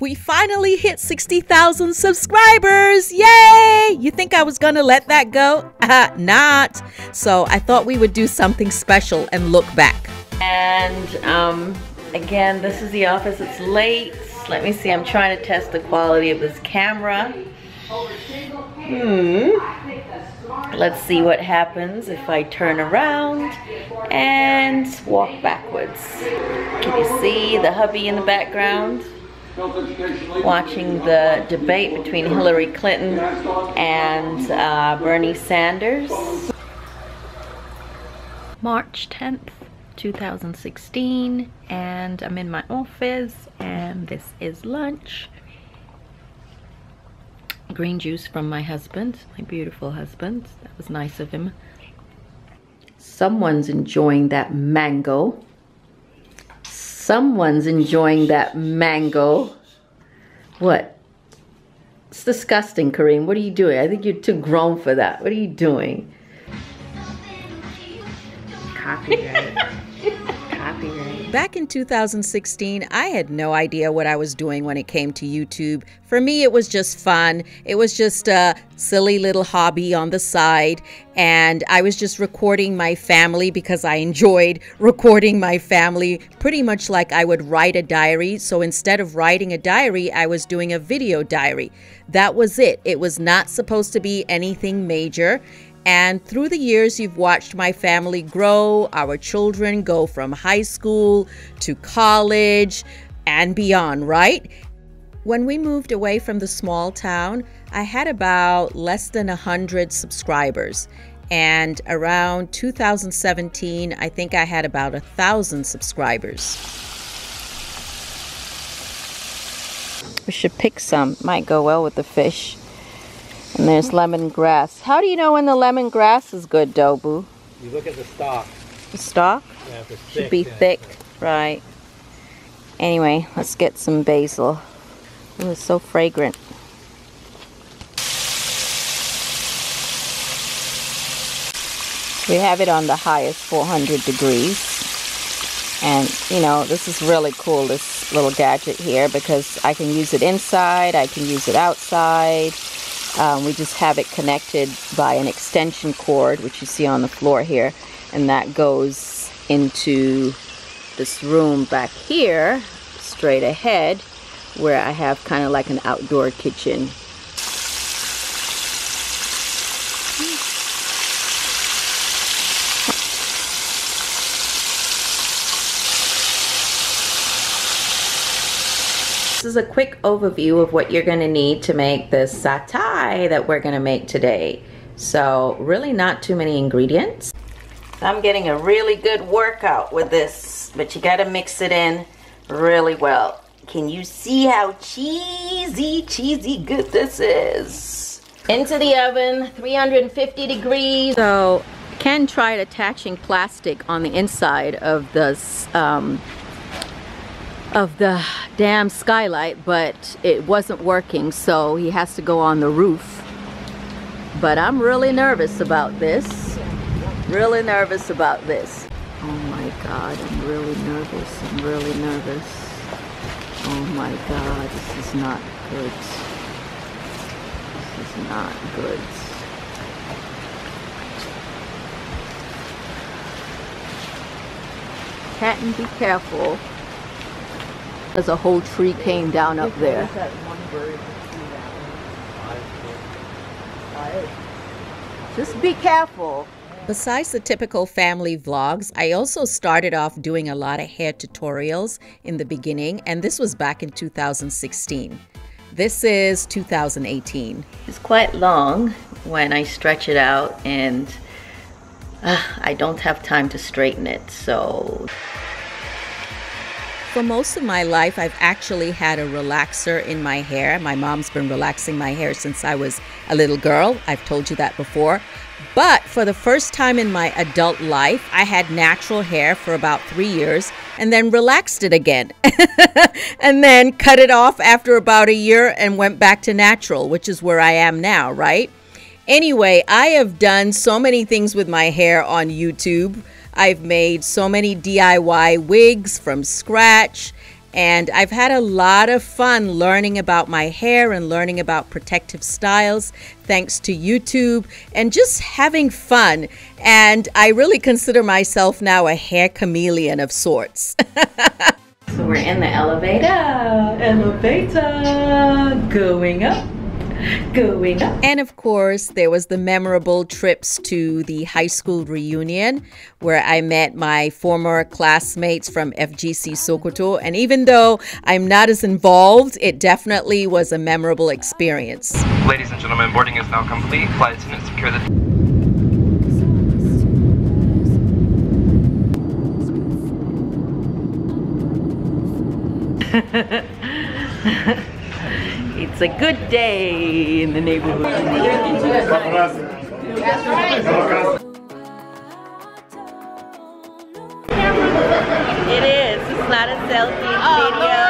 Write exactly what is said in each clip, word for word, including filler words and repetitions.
We finally hit sixty thousand subscribers! Yay! You think I was gonna let that go? Uh, not! So I thought we would do something special and look back. And um, again, this is the office. It's late. Let me see. I'm trying to test the quality of this camera. Hmm. Let's see what happens if I turn around and walk backwards. Can you see the hubby in the background? Watching the debate between Hillary Clinton and uh, Bernie Sanders. March tenth, two thousand sixteen, and I'm in my office, and this is lunch. Green juice from my husband, my beautiful husband. That was nice of him. Someone's enjoying that mango. Someone's enjoying that mango. What? It's disgusting, Kareem. What are you doing? I think you're too grown for that. What are you doing? Copyright. Copyright. Back in two thousand sixteen, I had no idea what I was doing when it came to YouTube. For me, it was just fun. It was just a silly little hobby on the side. And I was just recording my family because I enjoyed recording my family, pretty much like I would write a diary. So instead of writing a diary, I was doing a video diary. That was it. It was not supposed to be anything major. And through the years, you've watched my family grow, our children go from high school to college and beyond, right? When we moved away from the small town, I had about less than one hundred subscribers. And around two thousand seventeen, I think I had about one thousand subscribers. We should pick some. Might go well with the fish. And there's lemongrass. How do you know when the lemongrass is good, Dobu? You look at the stalk. The stalk? Yeah, if it's thick. Should be thick, right. Anyway, let's get some basil. Oh, it's so fragrant. We have it on the highest four hundred degrees. And, you know, this is really cool, this little gadget here, because I can use it inside, I can use it outside. Um, we just have it connected by an extension cord, which you see on the floor here, and that goes into this room back here, straight ahead, where I have kind of like an outdoor kitchen. This is a quick overview of what you're going to need to make this satay that we're going to make today. So really not too many ingredients. I'm getting a really good workout with this, but you got to mix it in really well. Can you see how cheesy, cheesy good this is? Into the oven, three hundred fifty degrees. So Ken tried attaching plastic on the inside of this um, of the damn skylight, but it wasn't working, so he has to go on the roof. But I'm really nervous about this. Really nervous about this. Oh my God, I'm really nervous. I'm really nervous. Oh my God, this is not good. This is not good. Kenton, be careful. As a whole tree came down up there. Just be careful. Besides the typical family vlogs, I also started off doing a lot of hair tutorials in the beginning, and this was back in two thousand sixteen. This is two thousand eighteen. It's quite long when I stretch it out, and uh, I don't have time to straighten it, so. For most of my life, I've actually had a relaxer in my hair. My mom's been relaxing my hair since I was a little girl. I've told you that before. But for the first time in my adult life, I had natural hair for about three years and then relaxed it again. And then cut it off after about a year and went back to natural, which is where I am now, right? Anyway, I have done so many things with my hair on YouTube. I've made so many D I Y wigs from scratch, And I've had a lot of fun learning about my hair and learning about protective styles, thanks to YouTube, and just having fun. And I really consider myself now a hair chameleon of sorts. So we're in the elevator. Elevator, going up. Going up. And of course, there was the memorable trips to the high school reunion where I met my former classmates from F G C Sokoto. And even though I'm not as involved, it definitely was a memorable experience. Ladies and gentlemen, boarding is now complete. Flight attendants secure the... It's a good day in the neighborhood. It is. It's not a selfie video.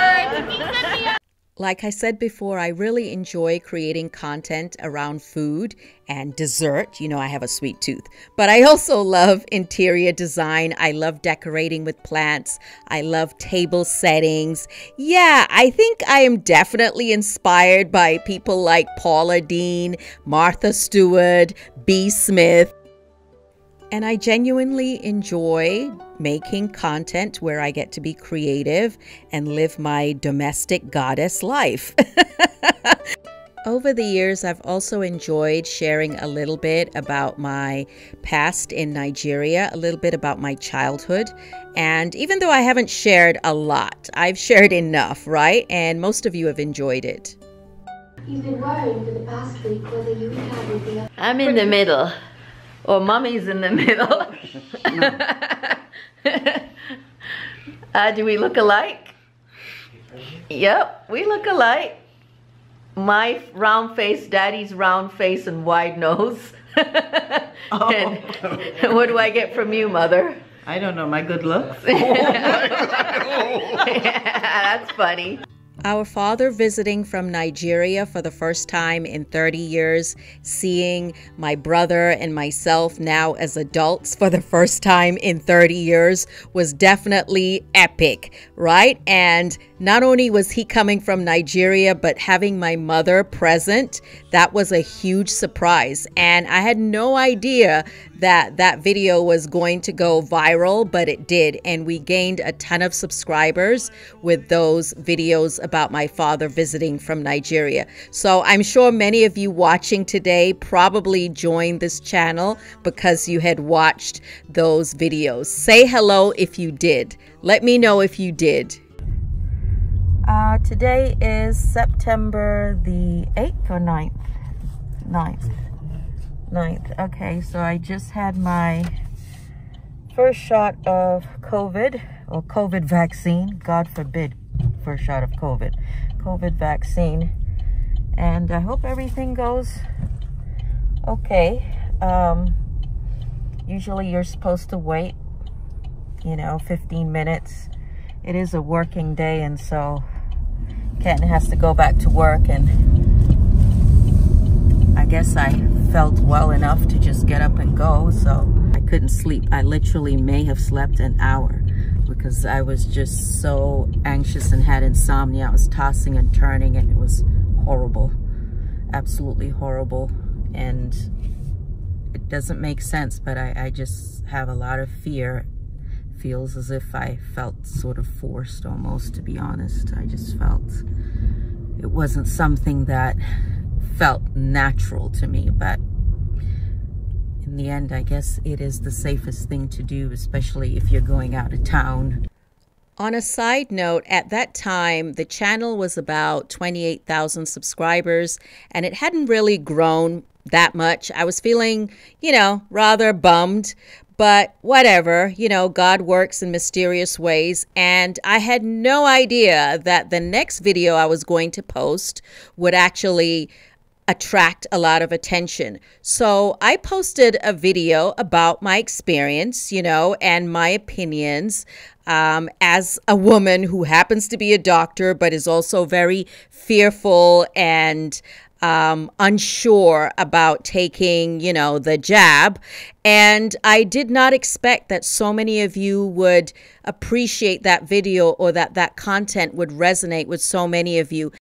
Like I said before, I really enjoy creating content around food and dessert. You know, I have a sweet tooth. But I also love interior design. I love decorating with plants. I love table settings. Yeah, I think I am definitely inspired by people like Paula Dean, Martha Stewart, B. Smith. And I genuinely enjoy making content where I get to be creative and live my domestic goddess life. Over the years, I've also enjoyed sharing a little bit about my past in Nigeria, a little bit about my childhood. And even though I haven't shared a lot, I've shared enough, right? And most of you have enjoyed it. You've been worrying for the past week whether you and I will be up. I'm in the middle. Or mommy's in the middle. uh, do we look alike? Yep, we look alike. My round face, daddy's round face and wide nose. Oh. And what do I get from you, mother? I don't know, my good looks. Oh my God. Oh. Yeah, that's funny. Our father visiting from Nigeria for the first time in thirty years, seeing my brother and myself now as adults for the first time in thirty years was definitely epic, right? And not only was he coming from Nigeria, but having my mother present, that was a huge surprise. And I had no idea that that video was going to go viral, but it did. And we gained a ton of subscribers with those videos about my father visiting from Nigeria. So I'm sure many of you watching today probably joined this channel because you had watched those videos. Say hello if you did. Let me know if you did. Uh, today is September the eighth or ninth? ninth. ninth. Okay, so I just had my first shot of COVID or COVID vaccine. God forbid, first shot of COVID. COVID vaccine. And I hope everything goes okay. Um, usually you're supposed to wait, you know, fifteen minutes. It is a working day, and so Kenton has to go back to work, and I guess I felt well enough to just get up and go, so I couldn't sleep. I literally may have slept an hour because I was just so anxious and had insomnia. I was tossing and turning, and it was horrible, absolutely horrible. And it doesn't make sense, but I, I just have a lot of fear. Feels as if I felt sort of forced almost, to be honest. I just felt it wasn't something that felt natural to me, but in the end, I guess it is the safest thing to do, especially if you're going out of town. On a side note, at that time, the channel was about twenty-eight thousand subscribers, and it hadn't really grown that much. I was feeling, you know, rather bummed. But whatever, you know, God works in mysterious ways. And I had no idea that the next video I was going to post would actually attract a lot of attention. So I posted a video about my experience, you know, and my opinions um, as a woman who happens to be a doctor, but is also very fearful and um, unsure about taking, you know, the jab. And I did not expect that so many of you would appreciate that video, or that that content would resonate with so many of you.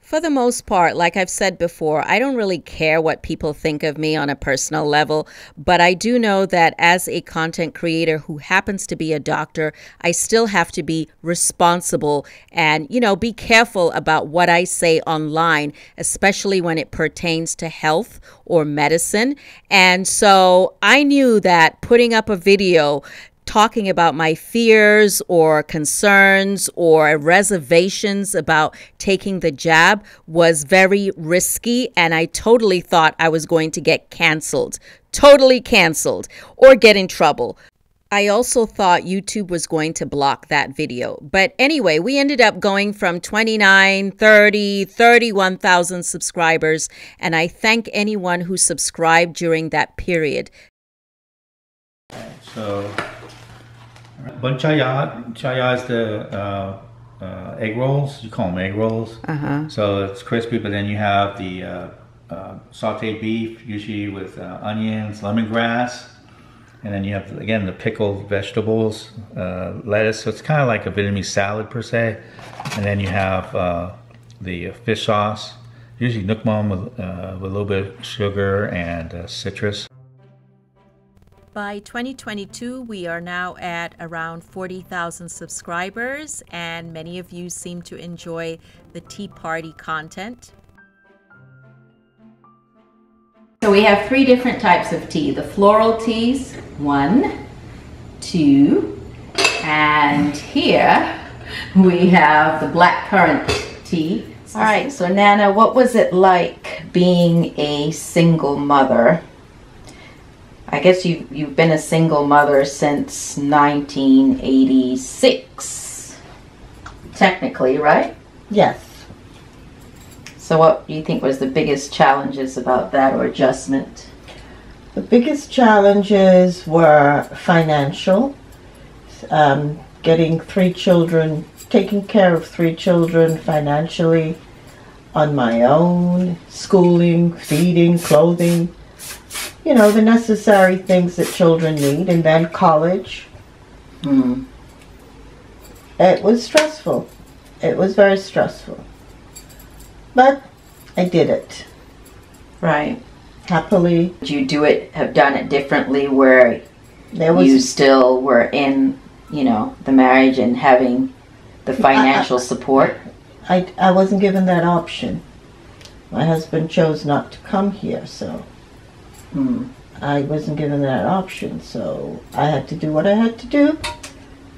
For the most part, like I've said before, I don't really care what people think of me on a personal level, but I do know that as a content creator who happens to be a doctor, I still have to be responsible and, you know, be careful about what I say online, especially when it pertains to health or medicine. And so I knew that putting up a video talking about my fears or concerns or reservations about taking the jab was very risky, and I totally thought I was going to get canceled, totally canceled, or get in trouble. I also thought YouTube was going to block that video. But anyway, we ended up going from twenty-nine, thirty, thirty-one thousand subscribers, and I thank anyone who subscribed during that period. So... Bunchaya, chaya is the uh, uh, egg rolls. You call them egg rolls. Uh-huh. So it's crispy, but then you have the uh, uh, sauteed beef, usually with uh, onions, lemongrass, and then you have, again, the pickled vegetables, uh, lettuce. So it's kind of like a Vietnamese salad per se. And then you have uh, the fish sauce, usually nuoc mam with, uh, with a little bit of sugar and uh, citrus. By twenty twenty-two, we are now at around forty thousand subscribers, and many of you seem to enjoy the tea party content. So we have three different types of tea. The floral teas, one, two, and here we have the blackcurrant tea. All right, so Nana, what was it like being a single mother? I guess you've, you've been a single mother since nineteen eighty-six, technically, right? Yes. So what do you think was the biggest challenges about that, or adjustment? The biggest challenges were financial, um, getting three children, taking care of three children financially, on my own, schooling, feeding, clothing. You know, the necessary things that children need, and then college. Mm. It was stressful. It was very stressful. But I did it. Right. Happily. Did you do it, have done it differently where there was, you still were in, you know, the marriage and having the financial I, I, support? I, I wasn't given that option. My husband chose not to come here, so... Hmm. I wasn't given that option, so I had to do what I had to do,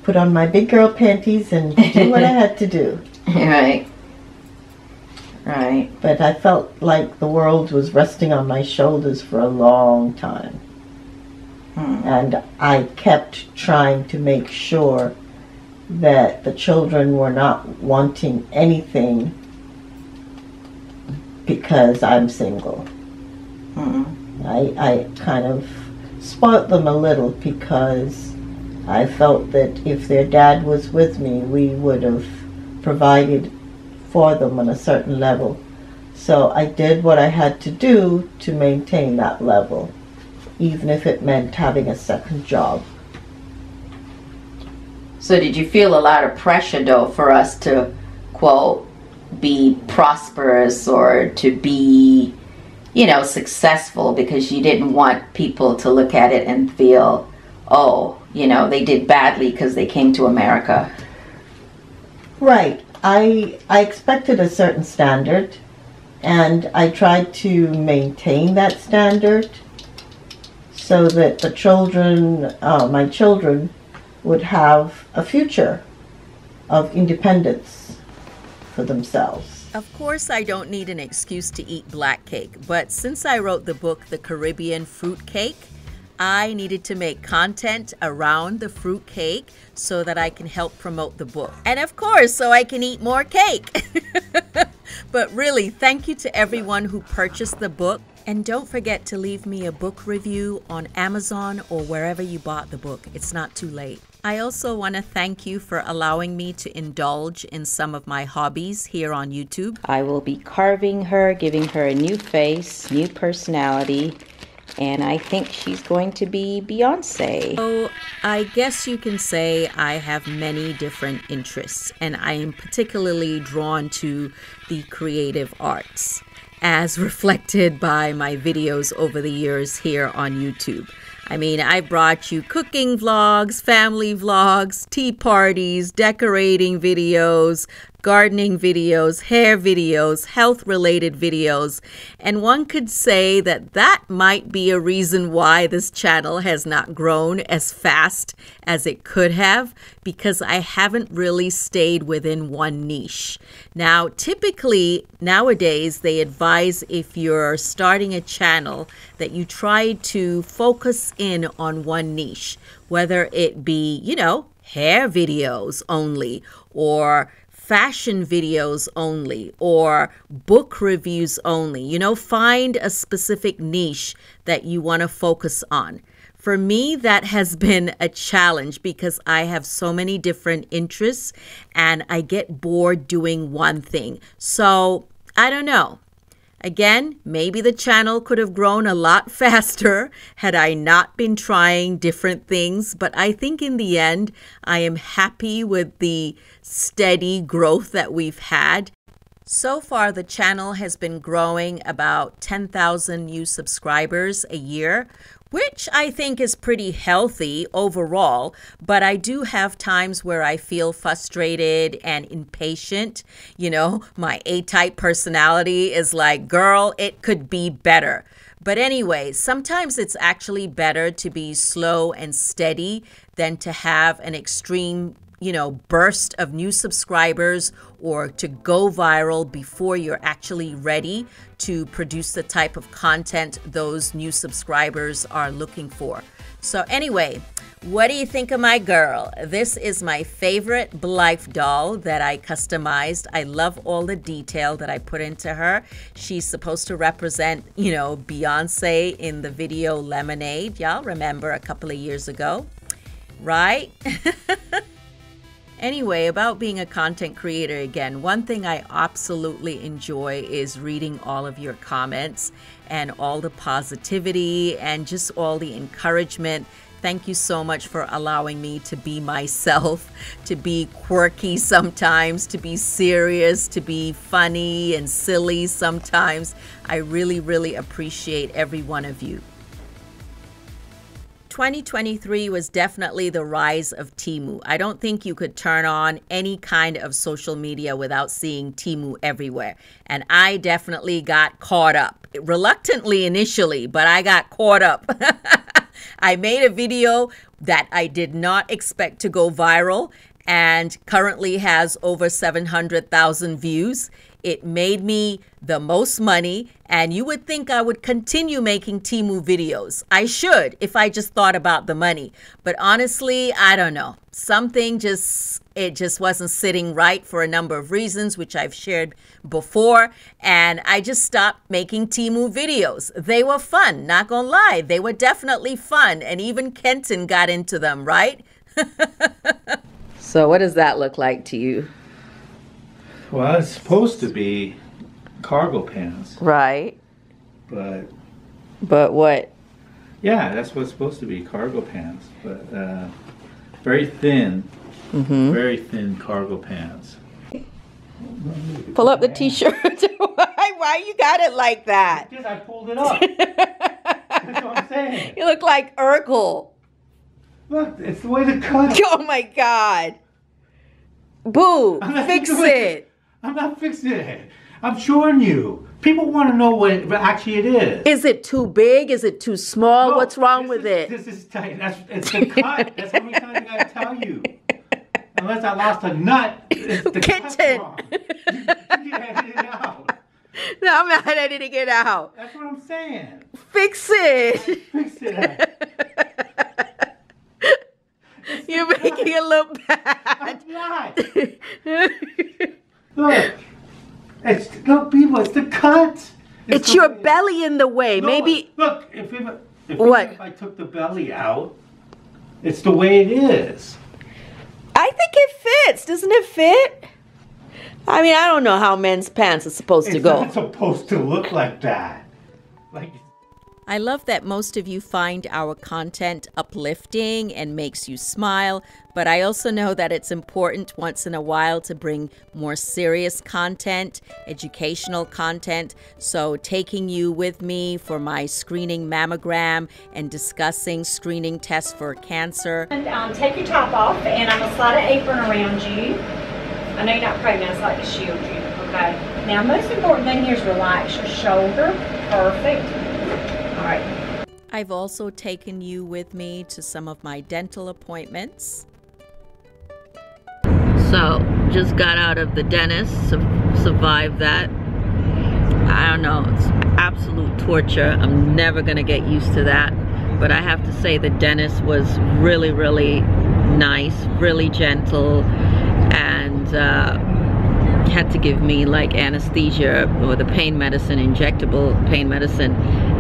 put on my big girl panties and do what I had to do. Right. Right. But I felt like the world was resting on my shoulders for a long time. Hmm. And I kept trying to make sure that the children were not wanting anything because I'm single. Hmm. I, I kind of spoilt them a little because I felt that if their dad was with me, we would have provided for them on a certain level. So I did what I had to do to maintain that level, even if it meant having a second job. So did you feel a lot of pressure, though, for us to, quote, be prosperous or to be... you know, successful, because you didn't want people to look at it and feel, oh, you know, they did badly because they came to America? Right. I, I expected a certain standard, and I tried to maintain that standard so that the children, uh, my children, would have a future of independence for themselves. Of course, I don't need an excuse to eat black cake, but since I wrote the book, The Caribbean Fruit Cake, I needed to make content around the fruit cake so that I can help promote the book. And of course, so I can eat more cake. But really, thank you to everyone who purchased the book. And don't forget to leave me a book review on Amazon or wherever you bought the book. It's not too late. I also want to thank you for allowing me to indulge in some of my hobbies here on YouTube. I will be carving her, giving her a new face, new personality, and I think she's going to be Beyonce. So I guess you can say I have many different interests, and I am particularly drawn to the creative arts, as reflected by my videos over the years here on YouTube. I mean, I brought you cooking vlogs, family vlogs, tea parties, decorating videos, gardening videos, hair videos, health-related videos, and one could say that that might be a reason why this channel has not grown as fast as it could have, because I haven't really stayed within one niche. Now, typically, nowadays, they advise if you're starting a channel that you try to focus in on one niche, whether it be, you know, hair videos only, or fashion videos only, or book reviews only. You know, find a specific niche that you want to focus on. For me, that has been a challenge because I have so many different interests and I get bored doing one thing. So I don't know. Again, maybe the channel could have grown a lot faster had I not been trying different things, but I think in the end, I am happy with the steady growth that we've had. So far, the channel has been growing about ten thousand new subscribers a year, which I think is pretty healthy overall, but I do have times where I feel frustrated and impatient. You know, my A-type personality is like, girl, it could be better. But anyway, sometimes it's actually better to be slow and steady than to have an extreme, you know, burst of new subscribers or to go viral before you're actually ready to produce the type of content those new subscribers are looking for. So anyway, what do you think of my girl? This is my favorite Blythe doll that I customized. I love all the detail that I put into her. She's supposed to represent, you know, Beyonce in the video Lemonade. Y'all remember a couple of years ago, right? Anyway, about being a content creator again, one thing I absolutely enjoy is reading all of your comments and all the positivity and just all the encouragement. Thank you so much for allowing me to be myself, to be quirky sometimes, to be serious, to be funny and silly sometimes. I really, really appreciate every one of you. twenty twenty-three was definitely the rise of Temu. I don't think you could turn on any kind of social media without seeing Temu everywhere. And I definitely got caught up. Reluctantly initially, but I got caught up. I made a video that I did not expect to go viral and currently has over seven hundred thousand views. It made me the most money, and you would think I would continue making Temu videos. I should if I just thought about the money. But honestly, I don't know. Something just, it just wasn't sitting right for a number of reasons, which I've shared before. And I just stopped making Temu videos. They were fun, not gonna lie. They were definitely fun. And even Kenton got into them, right? So what does that look like to you? Well, it's supposed to be cargo pants. Right. But. But what? Yeah, that's what's supposed to be, cargo pants. But uh, very thin, mm-hmm. very thin cargo pants. Pull up the t-shirt. why, why you got it like that? Because I pulled it up. That's what I'm saying. You look like Urkel. Look, it's the way to cut it. Oh my God. Boo, fix it. I'm not fixing it. I'm showing you. People want to know what it, actually it is. Is it too big? Is it too small? No, what's wrong with is, it? This is tight. That's, it's the cut. That's how many times I gotta tell you. Unless I lost a nut, it's the Kitchen. Wrong. You, you gotta get it out. No, I'm not editing it out. That's what I'm saying. Fix it. Fix it. You're cut. Making it look bad. I'm not. Look, it's no people. It's the cut. It's, it's the, your belly in the way. No, maybe. Look, if, if, if, what? If I took the belly out, it's the way it is. I think it fits. Doesn't it fit? I mean, I don't know how men's pants are supposed it's to go. It's not supposed to look like that. Like. I love that most of you find our content uplifting and makes you smile, but I also know that it's important once in a while to bring more serious content, educational content. So taking you with me for my screening mammogram and discussing screening tests for cancer. And um, take your top off, and I'm gonna slide an apron around you. I know you're not pregnant, it's like to shield you, okay? Now, most important thing here is relax your shoulder, perfect. Right. I've also taken you with me to some of my dental appointments. So, just got out of the dentist, su survived that. I don't know, it's absolute torture. I'm never gonna get used to that. But I have to say the dentist was really, really nice, really gentle, and uh, had to give me like anesthesia or the pain medicine, injectable pain medicine,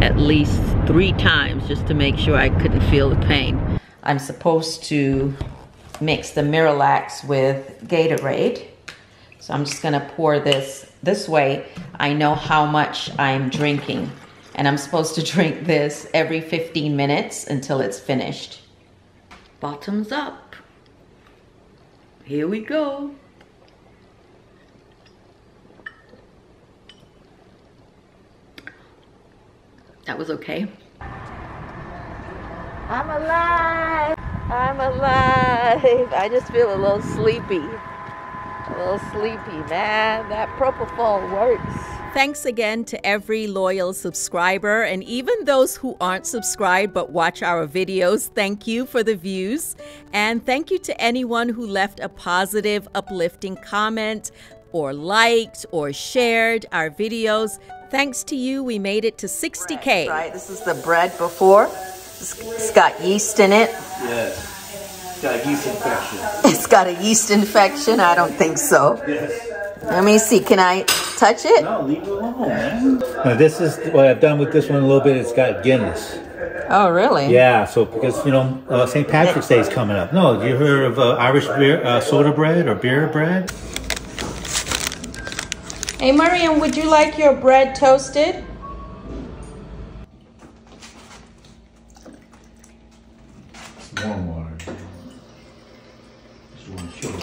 at least three times just to make sure I couldn't feel the pain. I'm supposed to mix the Miralax with Gatorade. So I'm just gonna pour this this way. I know how much I'm drinking, and I'm supposed to drink this every fifteen minutes until it's finished. Bottoms up. Here we go. That was okay. I'm alive. I'm alive. I just feel a little sleepy. A little sleepy, man. That propofol works. Thanks again to every loyal subscriber, and even those who aren't subscribed but watch our videos. Thank you for the views. And thank you to anyone who left a positive, uplifting comment or liked or shared our videos. Thanks to you, we made it to sixty K. Bread, right, this is the bread before. It's, it's got yeast in it. Yes, it's got a yeast infection. It's got a yeast infection? I don't think so. Yes. Let me see, can I touch it? No, leave it alone, man. Now, this is what I've done with this one a little bit. It's got Guinness. Oh, really? Yeah, so because, you know, uh, Saint Patrick's Day is coming up. No, you heard of uh, Irish beer, uh, soda bread or beer bread? Hey, Mariam, would you like your bread toasted? Warm water. Just warm sugar.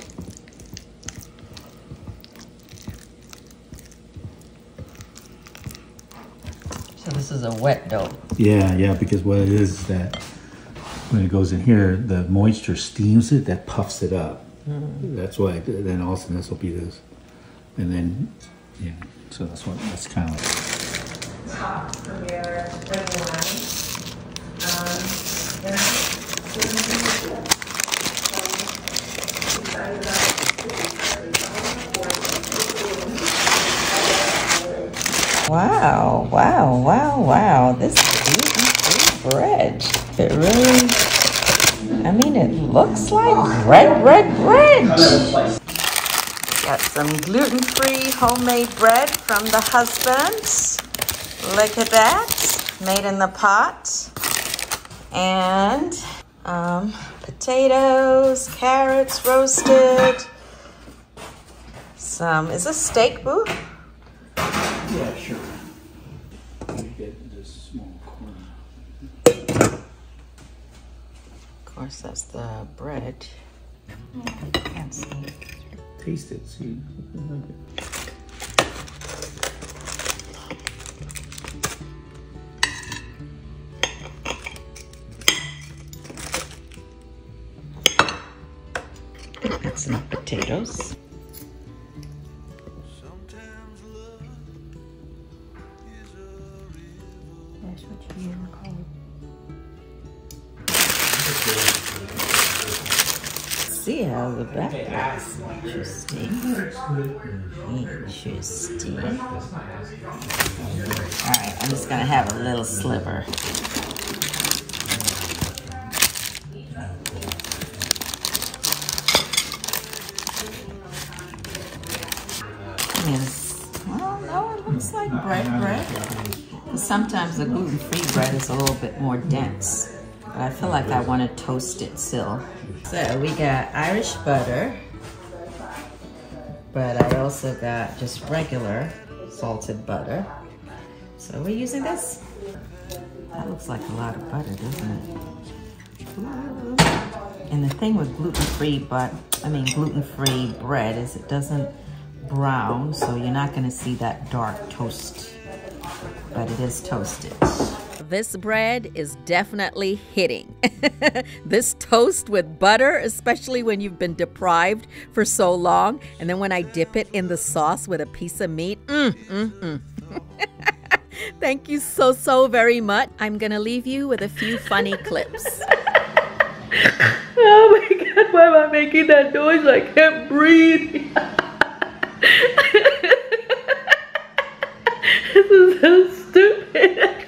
So this is a wet dough. Yeah, yeah, because what it is is that when it goes in here, the moisture steams it, that puffs it up. Mm-hmm. That's why, then all of a sudden this will be this. And then... yeah, so that's what that's kind of like. Top for your red wine. Um, then Wow, wow, wow, wow. This is gluten-free bread. It really, I mean, it looks like bread, bread, bread. Got some gluten-free homemade bread from the husbands. Look at that, made in the pot. And um, potatoes, carrots roasted. Some, is this steak, Boo? Yeah, sure. Let me get this small corner. Of course, that's the bread. I can't see. Taste it, see. Got some potatoes. Sometimes love is a river. That's what you hear called. See how the back is interesting. Interesting. Alright, I'm just gonna have a little sliver. Yes. Well, no, it looks like bread bread. Sometimes the gluten-free bread is a little bit more dense. I feel like I want to toast it still. So we got Irish butter, but I also got just regular salted butter. So we're using this. That looks like a lot of butter, doesn't it? Ooh. And the thing with gluten-free, but I mean gluten-free bread is it doesn't brown, so you're not gonna see that dark toast, but it is toasted. This bread is definitely hitting. This toast with butter, especially when you've been deprived for so long, and then when I dip it in the sauce with a piece of meat, mm, mm, mm. Thank you so, so very much. I'm gonna leave you with a few funny clips. Oh my God, why am I making that noise? I can't breathe. This is so stupid.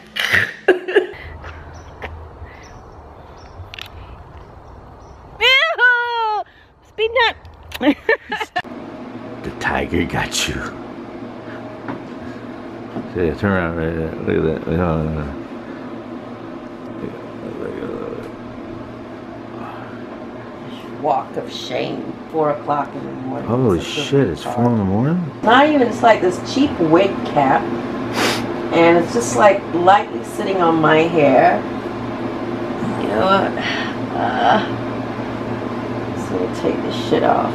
Ew! Speed nut. The tiger got you. Yeah, turn around right there. Look at that. No, no, no. Walk of shame. Four o'clock in the morning. Holy shit, it's four in the morning? It's not even, it's like this cheap wig cap. And it's just like lightly sitting on my hair. You know what? Uh, so we'll take this shit off.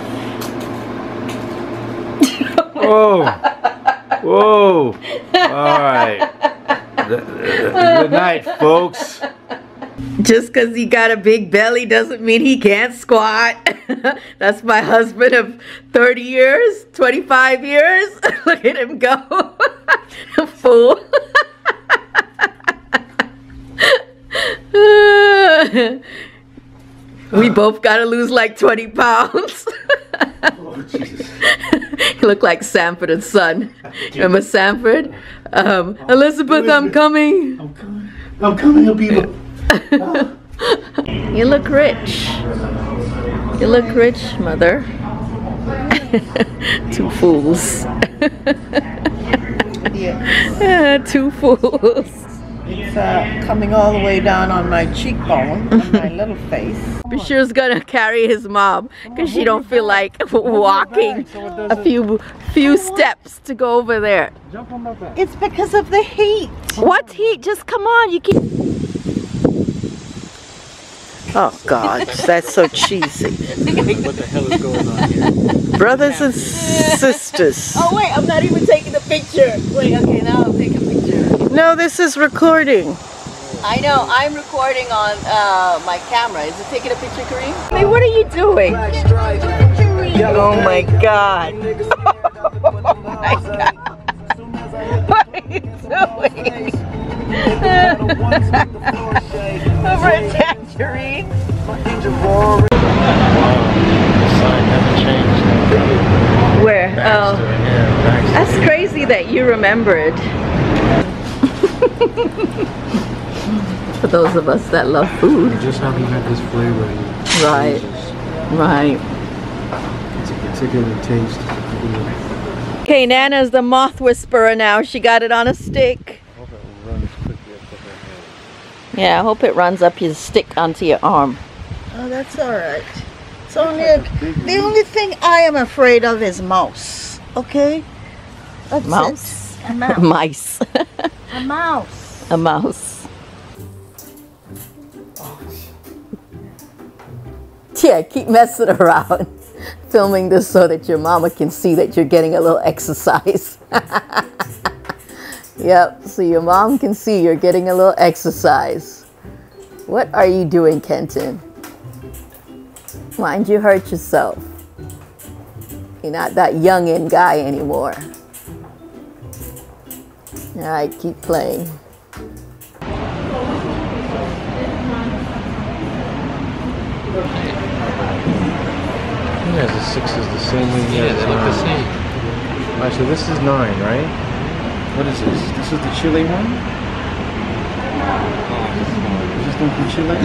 Whoa! Whoa! Alright. Good night, folks. Just because he got a big belly doesn't mean he can't squat. That's my husband of thirty years, twenty-five years. Look at him go. Fool. We both gotta lose like twenty pounds. Oh, Jesus. You look like Sanford and Son. Remember Sanford? Um, oh, Elizabeth, I'm coming. I'm coming. I'm coming, Abiba. Oh. You look rich. You look rich, mother. Two fools. Yeah, two fools. It's uh, coming all the way down on my cheekbone, on my little face. Bashir's gonna carry his mom because she don't feel like walking a few few steps to go over there. It's because of the heat. What heat? Just come on, you keep. Oh God, that's so cheesy. What the hell is going on here? Brothers and sisters. Oh wait, I'm not even taking a picture. Wait, okay, now I'll take a picture. No, this is recording. I know, I'm recording on uh, my camera. Is it taking a picture, Kareem? I mean, what are you doing? Oh my God. Oh my God. What are you doing? Over a tangerine. Where? Oh. That's crazy that you remembered. For those of us that love food. We just haven't had this flavor yet. Right. Right. It's a, it's a good taste. Okay, Nana's the moth whisperer now. She got it on a stick. I hope it runs quickly up to her hand. Yeah, I hope it runs up your stick onto your arm. Oh, that's alright. It's only a, the only thing I am afraid of is mouse. Okay? That's mouse? It. A mouse. Mice. A mouse. A mouse. Yeah, keep messing around, filming this so that your mama can see that you're getting a little exercise. Yep, so your mom can see you're getting a little exercise. What are you doing, Kenton? Mind you hurt yourself. You're not that youngin' guy anymore. All right, keep playing. Yeah, the six is the same as the yeah, they look the same. Alright, so this is nine, right? What is this? This is the chili one?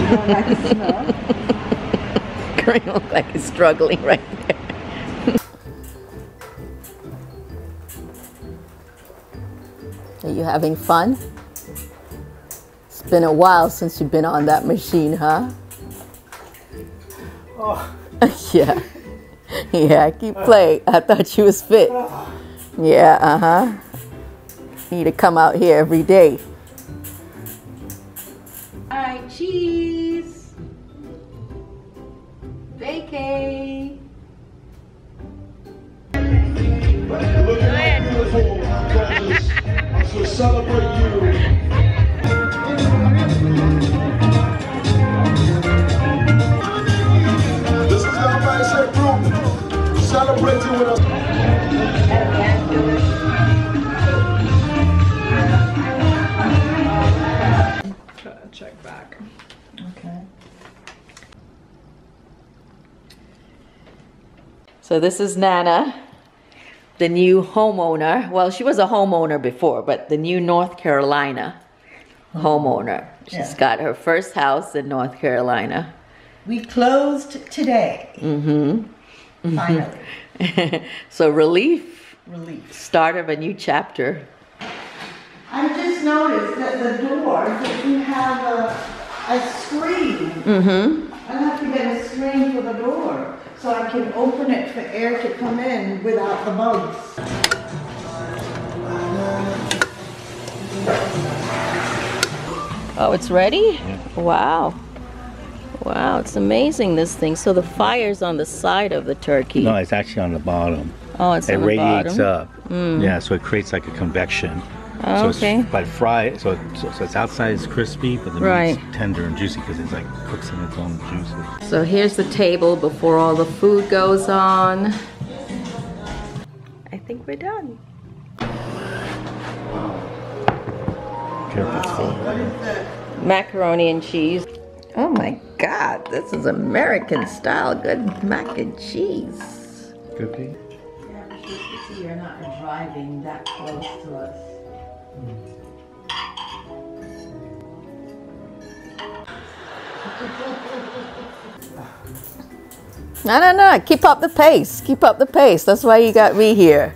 You just don't do chili? You don't like the smell? Kareem looks like he's struggling right there. Are you having fun? Been a while since you've been on that machine, huh? Oh. Yeah. Yeah, keep playing. I thought you was fit. Yeah, uh-huh. Need to come out here every day. All right, cheese. Vacay. Look at my beautiful brothers. I shall celebrate you. Check back. Okay. So this is Nana, the new homeowner. Well, she was a homeowner before, but the new North Carolina hmm. homeowner. She's yeah. got her first house in North Carolina. We closed today. Mm-hmm. Finally. So relief. Relief. Start of a new chapter. I just noticed that the door that you have a, a screen. Mm-hmm. I have to get a screen for the door so I can open it for air to come in without the bugs. Oh, it's ready? Yeah. Wow. Wow, it's amazing, this thing. So the fire's on the side of the turkey. No, it's actually on the bottom. Oh, it's it on the bottom. It radiates up. Mm. Yeah, so it creates like a convection. Oh, so okay. It's, but fry, so, so so it's outside is crispy, but the right. meat's tender and juicy because it's like cooks in its own juices. So here's the table before all the food goes on. I think we're done. Careful, it's full. What is that? Macaroni and cheese. Oh my God, this is American style good mac and cheese. Good thing. Yeah, but you should see you're not driving that close to us. No, no, no, keep up the pace, keep up the pace. That's why you got me here.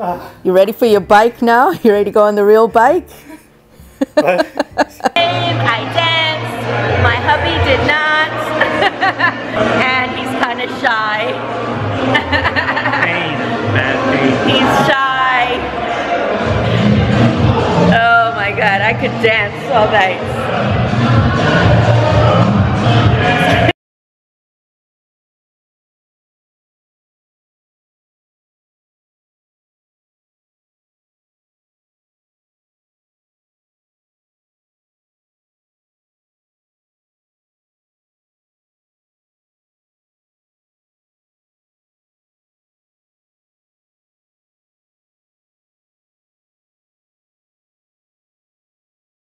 Uh, you ready for your bike now? You ready to go on the real bike? I danced, my hubby did not, and he's kind of shy. Pain, bad pain. He's shy. I could dance all night.